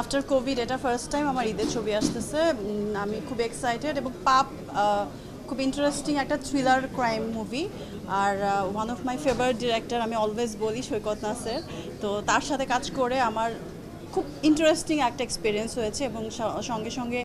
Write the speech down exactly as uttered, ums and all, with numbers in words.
After COVID, এটা first time আমার ঈদের ছবি আসছে আমি খুব excited এবং পাপ খুব interesting একটা thriller crime movie R one of my favorite director আমি always বলি সৈকত নাসের তো তার সাথে কাজ করে আমার খুব interesting একটা experience হয়েছে এবং সঙ্গে সঙ্গে